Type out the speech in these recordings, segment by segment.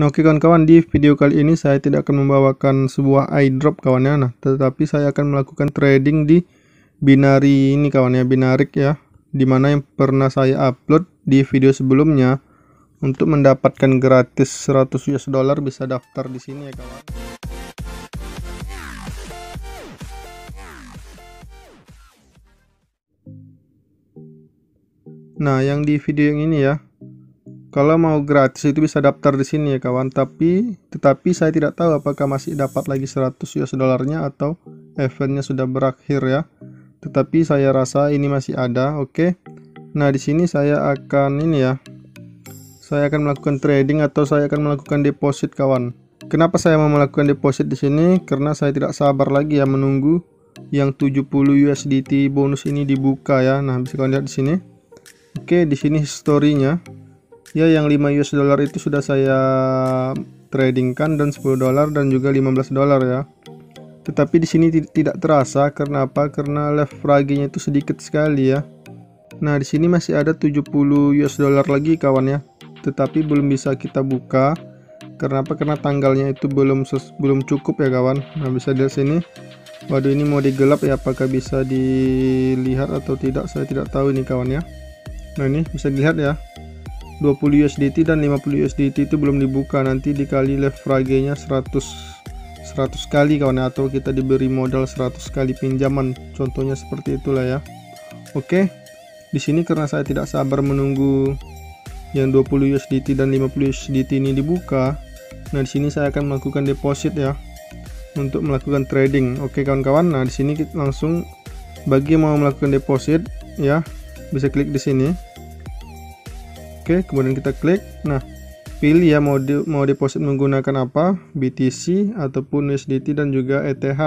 Nah, oke kawan-kawan, di video kali ini saya tidak akan membawakan sebuah airdrop kawannya. Nah, tetapi saya akan melakukan trading di binari ini kawannya, binarik ya, dimana yang pernah saya upload di video sebelumnya. Untuk mendapatkan gratis 100 US dollar, bisa daftar di sini ya kawan. Nah, yang di video yang ini ya, kalau mau gratis itu bisa daftar di sini ya kawan, tetapi saya tidak tahu apakah masih dapat lagi 100 US dolarnya atau eventnya sudah berakhir ya. Tetapi saya rasa ini masih ada. Oke. Nah, di sini saya akan ini ya. Saya akan melakukan trading atau saya akan melakukan deposit kawan. Kenapa saya mau melakukan deposit di sini? Karena saya tidak sabar lagi ya menunggu yang 70 USDT bonus ini dibuka ya. Nah, bisa kalian lihat di sini. Oke, di sini historinya. Ya, yang 5 US dollar itu sudah saya tradingkan, dan 10 dollar dan juga 15 dollar ya. Tetapi di sini tidak terasa, karena apa? Karena leverage-nya itu sedikit sekali ya. Nah, di sini masih ada 70 US dollar lagi kawan ya. Tetapi belum bisa kita buka. Karena apa? Karena tanggalnya itu belum cukup ya kawan. Nah, bisa dilihat sini. Waduh, ini mau digelap ya, apakah bisa dilihat atau tidak? Saya tidak tahu ini kawan ya. Nah, ini bisa dilihat ya. 20 USDT dan 50 USDT itu belum dibuka, nanti dikali leverage-nya 100 kali kawan, atau kita diberi modal 100 kali pinjaman, contohnya seperti itulah ya. Oke, di sini karena saya tidak sabar menunggu yang 20 USDT dan 50 USDT ini dibuka, nah di sini saya akan melakukan deposit ya untuk melakukan trading. Oke kawan-kawan, nah di sini kita langsung, bagi yang mau melakukan deposit ya bisa klik di sini. Oke, kemudian kita klik. Nah, pilih ya mau deposit menggunakan apa? BTC ataupun USDT dan juga ETH,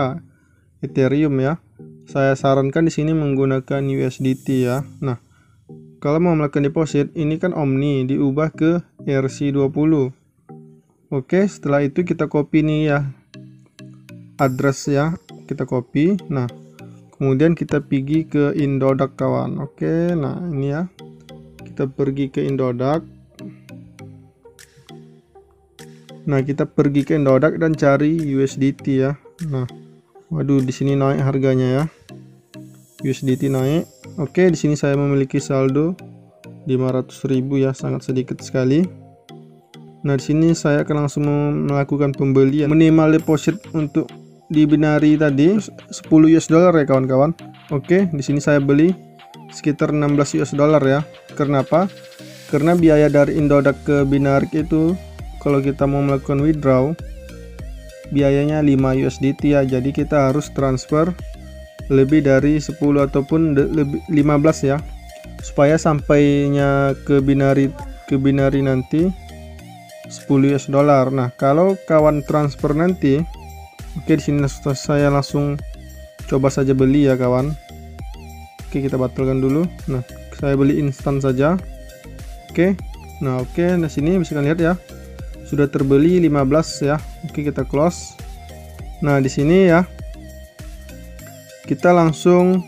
Ethereum ya. Saya sarankan di sini menggunakan USDT ya. Nah, kalau mau melakukan deposit, ini kan Omni diubah ke ERC20. Oke, setelah itu kita copy nih ya. Address ya, kita copy. Nah, kemudian kita pergi ke Indodax kawan. Oke, nah ini ya. Kita pergi ke Indodax. Nah, kita pergi ke Indodax dan cari USDT ya. Nah, waduh, di sini naik harganya ya. USDT naik. Oke, di sini saya memiliki saldo 500.000 ya, sangat sedikit sekali. Nah, di sini saya akan langsung melakukan pembelian minimal deposit untuk di binari tadi 10 US dollar ya kawan-kawan. Oke, di sini saya beli sekitar 16 US dollar ya. Kenapa? Karena biaya dari Indodax ke Binarik itu kalau kita mau melakukan withdraw biayanya 5 USDT ya. Jadi kita harus transfer lebih dari 10 ataupun 15 ya. Supaya sampainya ke Binari nanti 10 US dollar. Nah, kalau kawan transfer nanti, oke, di sini saya langsung coba saja beli ya kawan. Oke, kita batalkan dulu. Nah, saya beli instan saja. Oke. Nah, oke, di sini bisa kalian lihat ya. Sudah terbeli 15 ya. Oke, kita close. Nah, di sini ya. Kita langsung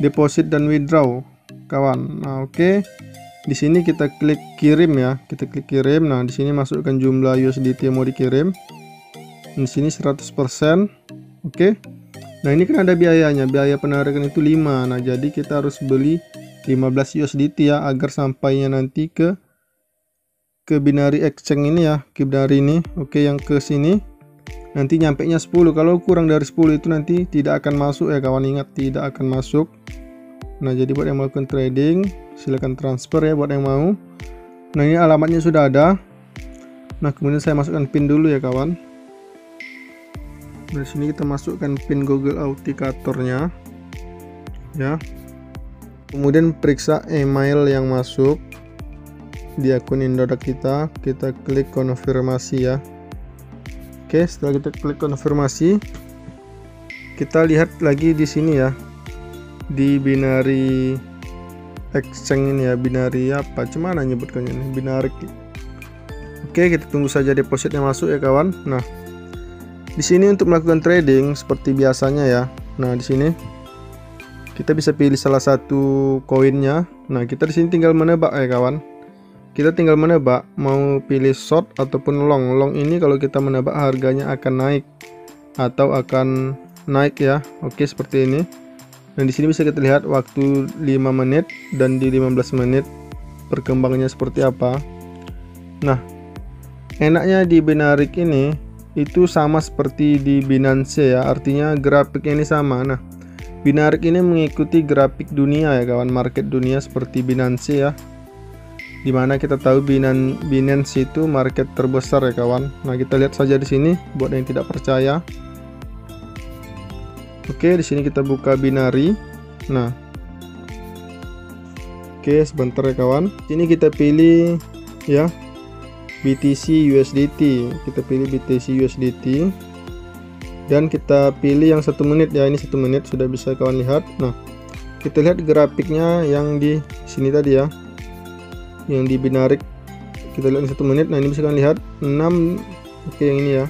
deposit dan withdraw, kawan. Nah, oke. Di sini kita klik kirim ya. Kita klik kirim. Nah, di sini masukkan jumlah USDT yang mau dikirim. Di sini 100%. Oke. Nah, ini kan ada biayanya, biaya penarikan itu 5. Nah, jadi kita harus beli 15 USDT ya agar sampainya nanti ke binari exchange ini ya, ke binari ini. Oke, yang ke sini nanti nyampe nya 10. Kalau kurang dari 10 itu nanti tidak akan masuk ya kawan, ingat tidak akan masuk. Nah, jadi buat yang melakukan trading silahkan transfer ya buat yang mau. Nah, ini alamatnya sudah ada. Nah, kemudian saya masukkan PIN dulu ya kawan. Dari sini kita masukkan pin Google Authenticator-nya ya. Kemudian periksa email yang masuk di akun Indodax kita. Kita klik konfirmasi ya. Oke, setelah kita klik konfirmasi, kita lihat lagi di sini ya. Di binari exchange ini ya, binari apa? Cuma nyebutkannya ini binarik. Oke, kita tunggu saja depositnya masuk ya kawan. Nah, di sini untuk melakukan trading seperti biasanya ya. Nah, di sini kita bisa pilih salah satu koinnya. Nah, kita di sini tinggal menebak ya kawan. Kita tinggal menebak mau pilih short ataupun long. Long ini kalau kita menebak harganya akan naik atau akan naik ya. Oke, seperti ini. Dan di sini bisa kita lihat waktu 5 menit dan di 15 menit perkembangannya seperti apa. Nah, enaknya di Binance ini itu sama seperti di Binance ya. Artinya grafiknya ini sama. Nah, Binance ini mengikuti grafik dunia ya kawan, market dunia seperti Binance ya. Dimana kita tahu Binance itu market terbesar ya kawan. Nah, kita lihat saja di sini buat yang tidak percaya. Oke, di sini kita buka binari. Nah, oke sebentar ya kawan. Ini kita pilih ya BTC USDT. Kita pilih BTC USDT dan kita pilih yang 1 menit ya. Ini 1 menit sudah bisa kawan lihat. Nah, kita lihat grafiknya yang di sini tadi ya, yang di binarik kita lihat 1 menit. Nah, ini bisa kalian lihat 6. Oke, yang ini ya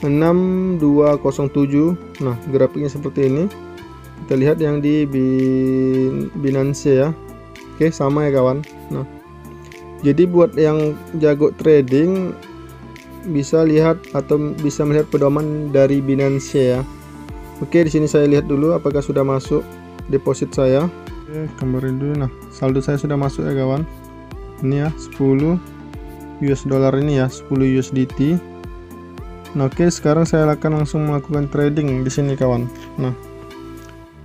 6207. Nah, grafiknya seperti ini. Kita lihat yang di Binance ya. Oke, sama ya kawan. Nah, jadi buat yang jago trading bisa lihat atau bisa melihat pedoman dari Binance ya. Oke, di sini saya lihat dulu apakah sudah masuk deposit saya. Oke, kemarin dulu. Nah, saldo saya sudah masuk ya kawan. Ini ya 10 US dollar, ini ya 10 USDT. Nah, oke, sekarang saya akan langsung melakukan trading di sini kawan. Nah,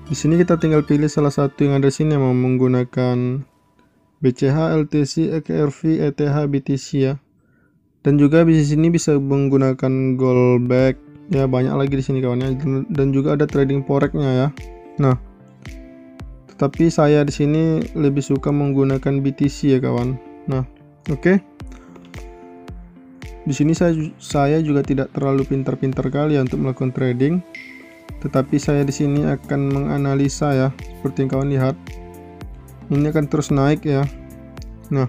di sini kita tinggal pilih salah satu yang ada di sini, mau menggunakan BCH, LTC, XRV, ETH, BTC ya. Dan juga di sini bisa menggunakan goldback ya, banyak lagi di sini kawan ya. Dan juga ada trading forex-nya ya. Nah, tapi saya di sini lebih suka menggunakan BTC ya kawan. Nah, oke. Di sini saya juga tidak terlalu pintar-pintar kali ya untuk melakukan trading. Tetapi saya di sini akan menganalisa ya, seperti yang kawan lihat. Ini akan terus naik ya. Nah,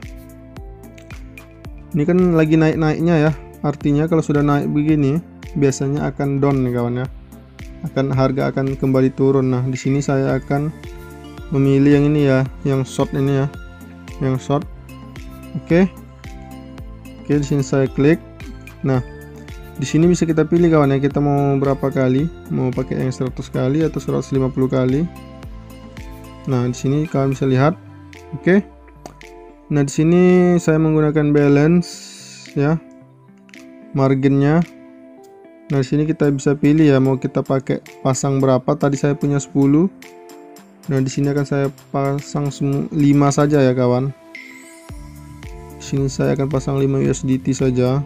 ini kan lagi naik-naiknya ya. Artinya kalau sudah naik begini, biasanya akan down nih kawan ya. Harga akan kembali turun. Nah, di sini saya akan memilih yang ini ya, yang short ini ya, yang short. Oke, di sini saya klik. Nah, di sini bisa kita pilih kawan ya, kita mau berapa kali, mau pakai yang 100 kali atau 150 kali. Nah, di sini kalian bisa lihat. Oke. Nah, di sini saya menggunakan balance ya, marginnya. Nah, di sini kita bisa pilih ya, mau kita pakai pasang berapa. Tadi saya punya 10. Nah, di sini akan saya pasang 5 saja ya kawan. Di sini saya akan pasang 5 USDT saja.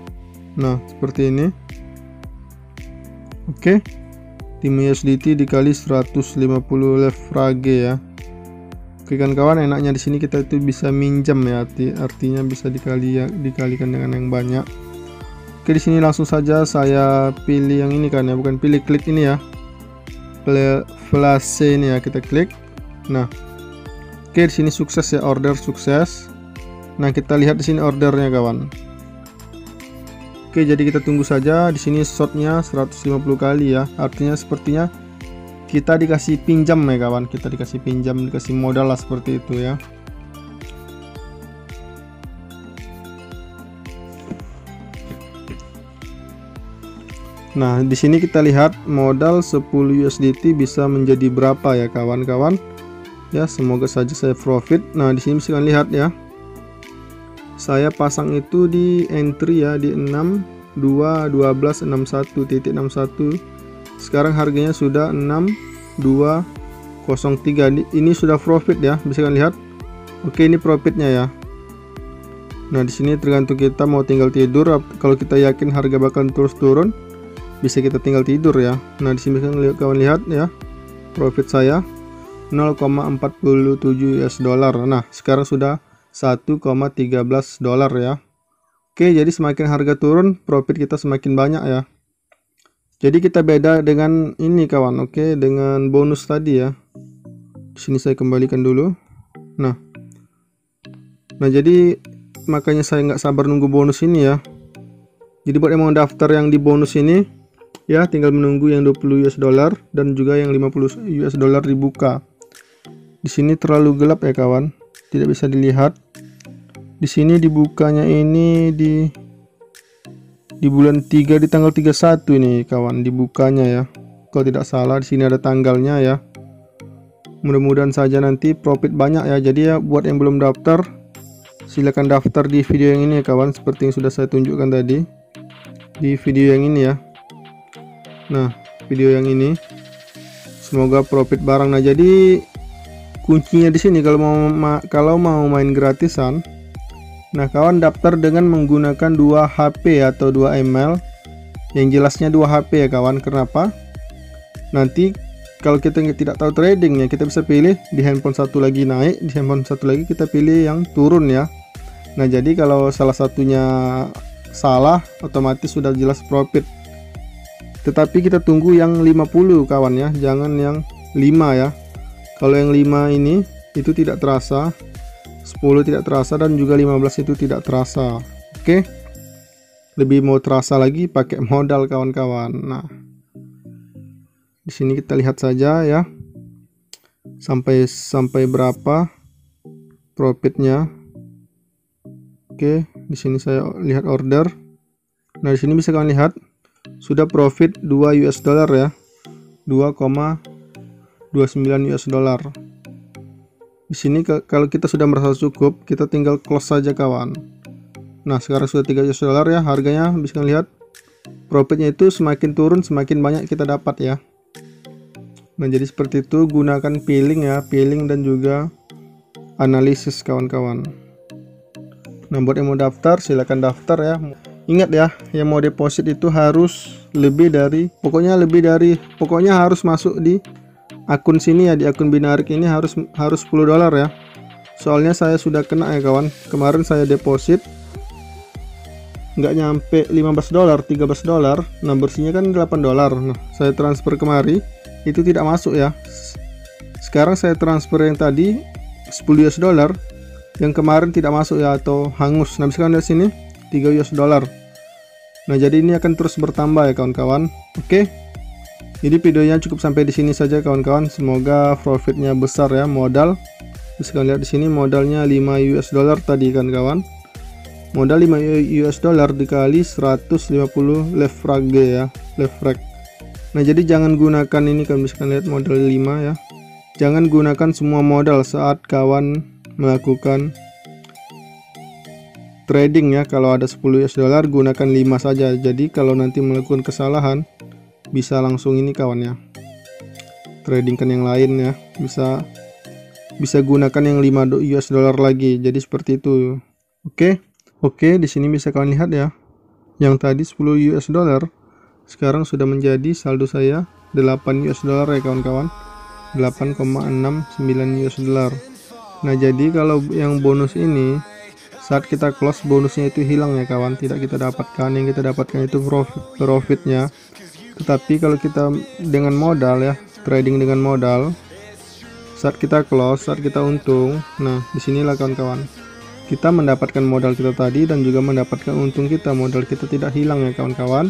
Nah, seperti ini. Oke. 5 USDT dikali 150 leverage ya. Oke kan kawan, enaknya di sini kita itu bisa minjam ya, artinya bisa dikalikan dengan yang banyak. Oke, di sini langsung saja saya pilih yang ini kan ya, bukan pilih, klik ini ya. Flash ini ya, kita klik. Nah, oke, di sini sukses ya, order sukses. Nah, kita lihat di sini ordernya kawan. Oke, jadi kita tunggu saja. Di sini shortnya 150 kali ya. Artinya sepertinya kita dikasih pinjam ya kawan. Kita dikasih pinjam, dikasih modal lah, seperti itu ya. Nah, di sini kita lihat modal 10 USDT bisa menjadi berapa ya kawan-kawan. Ya, semoga saja saya profit. Nah, di sini bisa kalian lihat ya. Saya pasang itu di entry ya, di 6.2.12.61.61. Sekarang harganya sudah 6.2.03. Ini sudah profit ya, bisa kalian lihat. Oke, ini profitnya ya. Nah, di sini tergantung kita mau tinggal tidur. Kalau kita yakin harga bakal terus turun, bisa kita tinggal tidur ya. Nah, di sini kawan lihat ya, profit saya 0,47 US dollar. Nah, sekarang sudah 1,13 dolar ya. Oke, jadi semakin harga turun, profit kita semakin banyak ya. Jadi kita beda dengan ini kawan. Oke, dengan bonus tadi ya. Di sini saya kembalikan dulu. Nah, jadi makanya saya nggak sabar nunggu bonus ini ya. Jadi buat yang mau daftar yang di bonus ini ya, tinggal menunggu yang 20 US dollar dan juga yang 50 US dollar dibuka. Di sini terlalu gelap ya kawan, tidak bisa dilihat. Di sini dibukanya ini di bulan 3 di tanggal 31 ini kawan, dibukanya ya. Kalau tidak salah di sini ada tanggalnya ya. Mudah-mudahan saja nanti profit banyak ya. Jadi ya buat yang belum daftar silahkan daftar di video yang ini ya kawan, seperti yang sudah saya tunjukkan tadi di video yang ini ya. Nah, video yang ini semoga profit bareng. Nah, jadi kuncinya di sini kalau mau main gratisan. Nah, kawan daftar dengan menggunakan 2 HP atau 2 ML. Yang jelasnya 2 HP ya kawan. Kenapa? Nanti kalau kita tidak tahu tradingnya, kita bisa pilih di handphone satu lagi naik, di handphone satu lagi kita pilih yang turun ya. Nah, jadi kalau salah satunya salah, otomatis sudah jelas profit. Tetapi kita tunggu yang 50 kawan ya, jangan yang 5 ya. Kalau yang 5 ini itu tidak terasa, 10 tidak terasa, dan juga 15 itu tidak terasa. Oke, lebih mau terasa lagi pakai modal kawan-kawan. Nah, di sini kita lihat saja ya sampai berapa profitnya. Oke, di sini saya lihat order. Nah, di sini bisa kalian lihat sudah profit 2 US dollar ya, 2,29 US dollar. Di sini kalau kita sudah merasa cukup, kita tinggal close saja kawan. Nah, sekarang sudah 3 US dollar ya harganya. Bisa lihat profitnya itu semakin turun semakin banyak kita dapat ya. Nah, jadi seperti itu, gunakan peeling ya, peeling dan juga analisis kawan-kawan. Nah, buat yang mau daftar silahkan daftar ya. Ingat ya, yang mau deposit itu harus pokoknya harus masuk di akun sini ya, di akun Binarik ini harus 10 dolar ya. Soalnya saya sudah kena ya kawan. Kemarin saya deposit nggak nyampe 15 dolar, 13 dolar. Nah, bersihnya kan 8 dolar. Nah, saya transfer kemari itu tidak masuk ya. Sekarang saya transfer yang tadi 10 US dollar yang kemarin tidak masuk ya, atau hangus. Nah, misalkan dari sini 3 US dollar. Nah, jadi ini akan terus bertambah ya kawan-kawan. Oke. Jadi videonya cukup sampai di sini saja kawan-kawan. Semoga profitnya besar ya, modal. Bisa kalian lihat di sini modalnya 5 US dollar tadi kan kawan. Modal 5 US dollar dikali 150 leverage ya, leverage. Nah, jadi jangan gunakan ini kan, bisa kalian lihat modal 5 ya. Jangan gunakan semua modal saat kawan melakukan trading ya. Kalau ada 10 US dollar gunakan 5 saja. Jadi kalau nanti melakukan kesalahan bisa langsung ini kawan ya, tradingkan yang lain ya, bisa gunakan yang 5 US dollar lagi. Jadi seperti itu. Oke, di sini bisa kalian lihat ya, yang tadi 10 US dollar sekarang sudah menjadi saldo saya 8 US dollar ya kawan-kawan, 8,69 US dollar. Nah, jadi kalau yang bonus ini saat kita close bonusnya itu hilang ya kawan, tidak kita dapatkan. Yang kita dapatkan itu profitnya. Tetapi kalau kita dengan modal ya, trading dengan modal, saat kita close, saat kita untung. Nah, disinilah kawan-kawan kita mendapatkan modal kita tadi dan juga mendapatkan untung kita, modal kita tidak hilang ya kawan-kawan.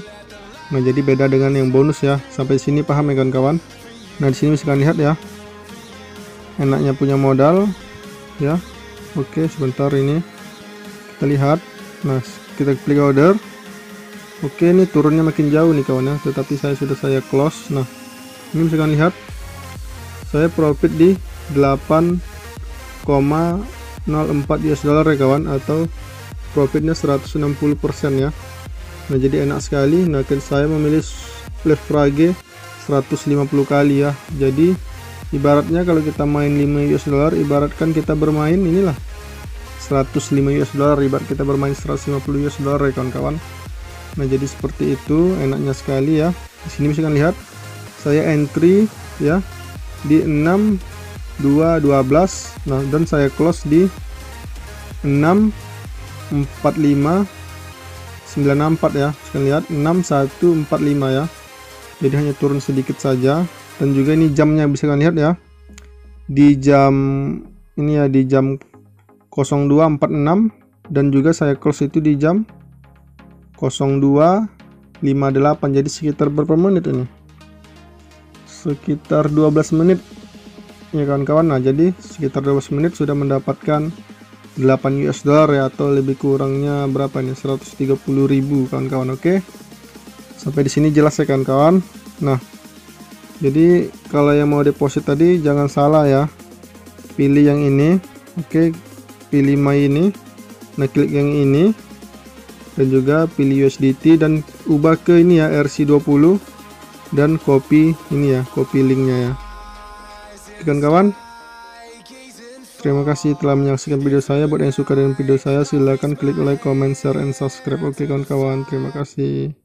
Nah, jadi beda dengan yang bonus ya. Sampai sini paham ya kawan-kawan. Nah, di sini bisa kalian lihat ya, enaknya punya modal ya. Oke, sebentar ini kita lihat. Nah, kita klik order. Oke, ini turunnya makin jauh nih kawan ya, tetapi saya sudah close. Nah, ini bisa kalian lihat saya profit di 8,04 US dollar ya kawan, atau profitnya 160% ya. Nah, jadi enak sekali. Nah, saya memilih leverage 150 kali ya. Jadi ibaratnya kalau kita main 5 US dollar, ibaratkan kita bermain inilah 105 US dollar, ibarat kita bermain 150 US dollar ya kawan-kawan. Nah, jadi seperti itu, enaknya sekali ya. Di sini bisa kalian lihat saya entry ya di 6.2.12. Nah, dan saya close di 6.45.94 ya. Bisa kalian lihat 6.145 ya. Jadi hanya turun sedikit saja. Dan juga ini jamnya bisa kalian lihat ya. Di jam ini ya, di jam 02.46, dan juga saya close itu di jam 02.58. Jadi sekitar berapa menit ini? Sekitar 12 menit ya kawan-kawan. Nah, jadi sekitar 12 menit sudah mendapatkan $8 ya, atau lebih kurangnya berapa nih, 130.000 kawan-kawan. Oke, sampai di sini jelas ya kawan-kawan. Nah, jadi kalau yang mau deposit tadi jangan salah ya, pilih yang ini. Oke, pilih my ini, nah klik yang ini, dan juga pilih USDT dan ubah ke ini ya, ERC20, dan copy ini ya, copy linknya ya. Kawan-kawan, terima kasih telah menyaksikan video saya. Buat yang suka dengan video saya, silahkan klik like, comment, share, and subscribe. Oke kawan-kawan, terima kasih.